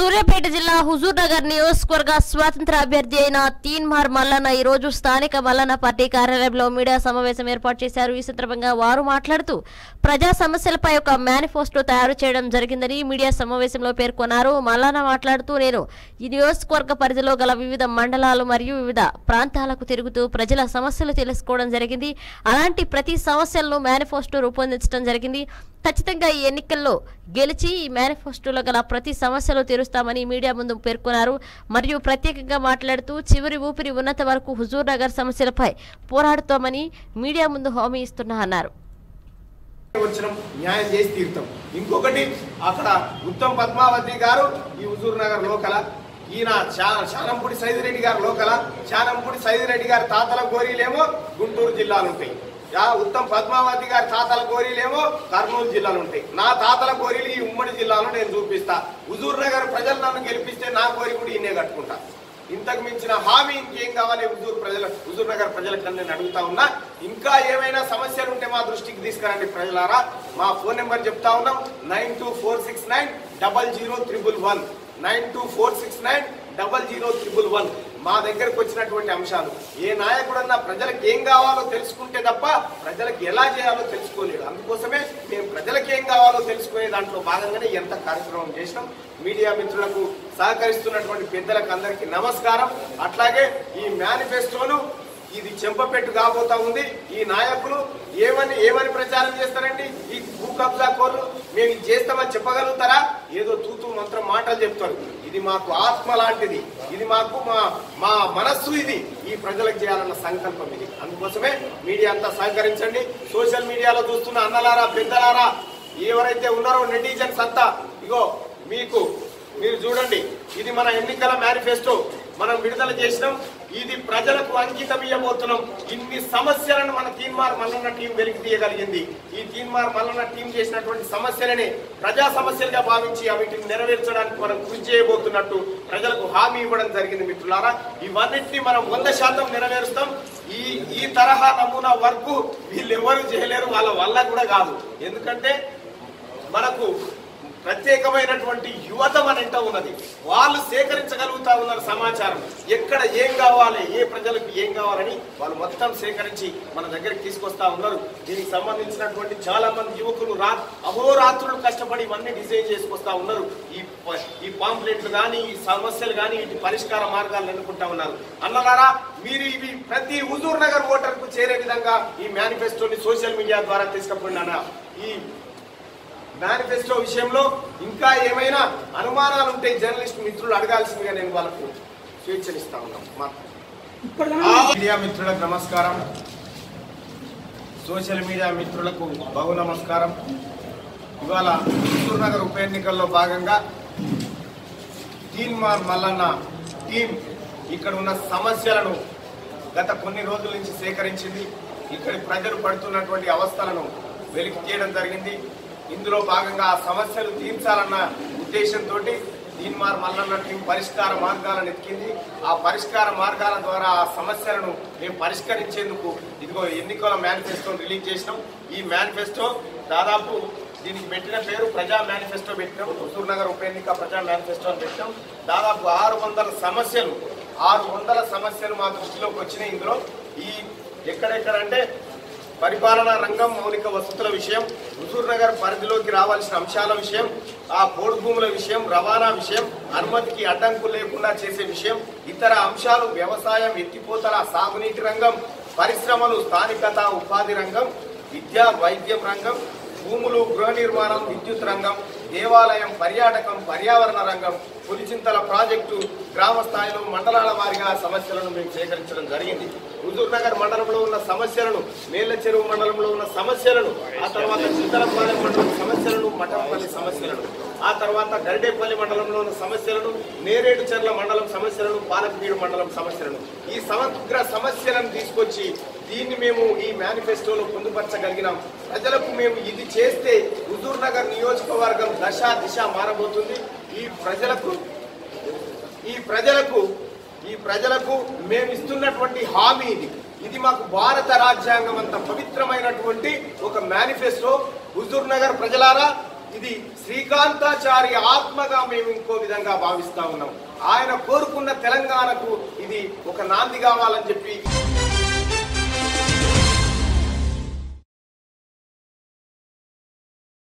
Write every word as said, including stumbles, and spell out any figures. సూర్యాపేట జిల్లా హుజూర్నగర్ నియోజకవర్గ స్వాతంత్ర అభ్యర్థి అయిన తీన్మార్ మల్లన్న ఈ రోజు స్థానిక మల్లన్న పార్టీ కార్యాలయంలో మీడియా సమావేశం ఏర్పాటు చేశారు. ఈ సందర్భంగా వారు మాట్లాడుతూ ప్రజా సమస్యలపై ఒక మేనిఫెస్టో తయారు చేయడం జరిగిందని మీడియా సమావేశంలో పేర్కొన్నారు. మల్లన్న మాట్లాడుతూ, నేను ఈ నియోజకవర్గ పరిధిలో గల వివిధ మండలాలు మరియు వివిధ ప్రాంతాలకు తిరుగుతూ ప్రజల సమస్యలు తెలుసుకోవడం జరిగింది. అలాంటి ప్రతి సమస్యలను మేనిఫెస్టో రూపొందించడం జరిగింది. ఖచ్చితంగా ఈ ఎన్నికల్లో గెలిచి ఈ మేనిఫెస్టోలో గల ప్రతి సమస్యలు తీరుస్తామని మీడియా ముందు పేర్కొన్నారు. మరియు ప్రత్యేకంగా మాట్లాడుతూ, చివరి ఊపిరి ఉన్నత వరకు హుజూర్నగర్ సమస్యలపై పోరాడుతామని మీడియా ముందు హామీ ఇస్తున్నా అన్నారు. న్యాయం చేసి తీరుతాం. ఇంకొకటి, అక్కడ ఉత్తమ్ పద్మావతి గారు ఈ హుజూర్నగర్ లోకల, ఈయన శానంపూడి సైదిరెడ్డి గారు లోకల, శానంపూడి సైదిరెడ్డి గారి తాతల గోరీలేమో గుంటూరు జిల్లాలు ఉంటాయి, ఉత్తమ్ పద్మావతి గారి తాతల కోరీలేమో కర్నూలు జిల్లాలు ఉంటాయి, నా తాతల కోరీలు ఈ ఉమ్మడి జిల్లాలో నేను చూపిస్తా. హుజూర్నగర్ ప్రజలు నన్ను గెలిపిస్తే నా కోరి కూడా ఈయనే కట్టుకుంటా. ఇంతకు మించిన హామీ ఇంకేం కావాలి హుజూర్ ప్రజల హుజూర్నగర్ ప్రజలకన్నా నేను అడుగుతా ఉన్నా. ఇంకా ఏమైనా సమస్యలు ఉంటే మా దృష్టికి తీసుకురండి ప్రజలారా. మా ఫోన్ నెంబర్ చెప్తా ఉన్నాం, nine two four six nine double zero triple one nine two four six nine double zero triple one మా దగ్గరకు వచ్చినటువంటి అంశాలు ఏ నాయకుడన్నా ప్రజలకు ఏం కావాలో తెలుసుకుంటే తప్ప ప్రజలకు ఎలా చేయాలో తెలుసుకోలేదు. అందుకోసమే మేము ప్రజలకు ఏం కావాలో తెలుసుకునే దాంట్లో భాగంగానే ఎంత కార్యక్రమం చేసినాం. మీడియా మిత్రులకు, సహకరిస్తున్నటువంటి పెద్దలకు అందరికీ నమస్కారం. అట్లాగే ఈ మేనిఫెస్టోను ఇది చెంపపెట్టు కాబోతా ఉంది. ఈ నాయకులు ఏమని ఏమని ప్రచారం చేస్తారండి? ఈ భూ కబ్జా కోర్లు మేము ఇది చేస్తామని చెప్పగలుగుతారా? ఏదో తూతూ మంత్రం మాటలు చెప్తారు. ఇది మాకు ఆత్మ లాంటిది, ఇది మాకు మా మా మనస్సు, ఇది ఈ ప్రజలకు చేయాలన్న సంకల్పం ఇది. అందుకోసమే మీడియా అంతా సహకరించండి. సోషల్ మీడియాలో చూస్తున్న అన్నలారా, పెద్దలారా, ఎవరైతే ఉన్నారో నెటిజన్స్ అంతా, ఇగో మీకు మీరు చూడండి, ఇది మన ఎన్నికల మేనిఫెస్టో మనం విడుదల చేసినాం. ఇది ప్రజలకు అంకితం ఇవ్వబోతున్నాం. ఇన్ని సమస్యలను మన తీన్మార్ మల్లన్న టీం వెలికి తీయగలిగింది. ఈ తీన్మార్ మల్లన్న టీం చేసినటువంటి సమస్యలని ప్రజా సమస్యలుగా భావించి వీటిని నెరవేర్చడానికి మనం కృషి చేయబోతున్నట్టు ప్రజలకు హామీ ఇవ్వడం జరిగింది. మిత్రులారా, ఇవన్నింటినీ మనం వంద శాతం నెరవేరుస్తాం. ఈ ఈ తరహా నమూనా వరకు వీళ్ళెవరూ చేయలేరు, వాళ్ళ వల్ల కూడా కాదు. ఎందుకంటే మనకు ప్రత్యేకమైనటువంటి యువత మనంట ఉన్నది, వాళ్ళు సేకరించగలుగుతా ఉన్నారు సమాచారం. ఎక్కడ ఏం కావాలి, ఏ ప్రజలకు ఏం కావాలని వాళ్ళు మొత్తం సేకరించి మన దగ్గరికి తీసుకొస్తా ఉన్నారు. దీనికి సంబంధించినటువంటి చాలా మంది యువకులు రా అహోరాత్రులు కష్టపడి ఇవన్నీ డిజైన్ చేసుకొస్తా ఉన్నారు. ఈ ఈ పాంప్లెట్లు కానీ, ఈ సమస్యలు కానీ, వీటి పరిష్కార మార్గాలు అనుకుంటా ఉన్నారు. అన్నలారా, మీరు ఇవి ప్రతి హుజూర్నగర్ ఓటర్కు చేరే విధంగా ఈ మేనిఫెస్టోని సోషల్ మీడియా ద్వారా తీసుకుపోయినా. ఈ మేనిఫెస్టో విషయంలో ఇంకా ఏమైనా అనుమానాలు ఉంటే జర్నలిస్ట్ మిత్రులు అడగాల్సిందిగా నేను వాళ్ళకు సూచనిస్తా ఉన్నాను. మీడియా మిత్రులకు నమస్కారం, సోషల్ మీడియా మిత్రులకు బహు నమస్కారం. ఇవాళ హుజూర్నగర్ ఉప ఎన్నికల్లో భాగంగా తీన్మార్ మల్లన్న టీం ఇక్కడ ఉన్న సమస్యలను గత కొన్ని రోజుల నుంచి సేకరించింది. ఇక్కడ ప్రజలు పడుతున్నటువంటి అవస్థలను వెలికి తీయడం జరిగింది. ఇందులో భాగంగా ఆ సమస్యలు తీర్చాలన్న ఉద్దేశంతో తీన్మార్ మల్లన్న టీం పరిష్కార మార్గాలను ఎత్తికింది. ఆ పరిష్కార మార్గాల ద్వారా ఆ సమస్యలను మేము పరిష్కరించేందుకు ఇదిగో ఎన్నికల మేనిఫెస్టోను రిలీజ్ చేసినాం. ఈ మేనిఫెస్టో దాదాపు దీనికి పెట్టిన పేరు ప్రజా మేనిఫెస్టో పెట్టినాం. హుజూర్నగర్ ఉప ఎన్నిక ప్రజా మేనిఫెస్టో పెట్టినాం. దాదాపు ఆరు వందల సమస్యలు ఆరు వందల సమస్యలు మా దృష్టిలోకి వచ్చినాయి. ఇందులో ఈ ఎక్కడెక్కడంటే పరిపాలనా రంగం, మౌలిక వసతుల విషయం, హుజూర్నగర్ పరిధిలోకి రావాల్సిన అంశాల విషయం, ఆ పోడు భూముల విషయం, రవాణా విషయం, అనుమతికి అడ్డంకు లేకుండా చేసే విషయం, ఇతర అంశాలు, వ్యవసాయం, ఎత్తిపోతల, సాగునీటి రంగం, పరిశ్రమలు, స్థానికత, ఉపాధి రంగం, విద్య, వైద్యం రంగం, భూములు, గృహ నిర్మాణం, విద్యుత్ రంగం, దేవాలయం, పర్యాటకం, పర్యావరణ రంగం, పులిచింతల ప్రాజెక్టు, గ్రామ స్థాయిలో మండలాల వారిగా సమస్యలను మేము సేకరించడం జరిగింది. హుజూర్నగర్ మండలంలో ఉన్న సమస్యలను, మేళ్ల చెరువు మండలంలో ఉన్న సమస్యలను, ఆ తర్వాత చింతలపాలెం మండలం సమస్యలను, మఠంపల్లి సమస్యలను, ఆ తర్వాత గరిడేపల్లి మండలంలో ఉన్న సమస్యలను, నేరేడు చెర్ల మండలం సమస్యలను, పాలపీడు మండలం సమస్యలను, ఈ సమగ్ర సమస్యలను తీసుకొచ్చి దీన్ని మేము ఈ మేనిఫెస్టోలో పొందుపరచగలిగినాం. ప్రజలకు మేము ఇది చేస్తే హుజూర్నగర్ నియోజకవర్గం దశ దిశ మారబోతుంది. ఈ ప్రజలకు ఈ ప్రజలకు ఈ ప్రజలకు మేము ఇస్తున్నటువంటి హామీ ఇది. ఇది మాకు భారత రాజ్యాంగం అంత పవిత్రమైనటువంటి ఒక మేనిఫెస్టో. హుజూర్నగర్ ప్రజలారా, ఇది శ్రీకాంతాచారి ఆత్మగా మేము ఇంకో విధంగా భావిస్తా ఉన్నాం. ఆయన కోరుకున్న తెలంగాణకు ఇది ఒక నాంది కావాలని చెప్పి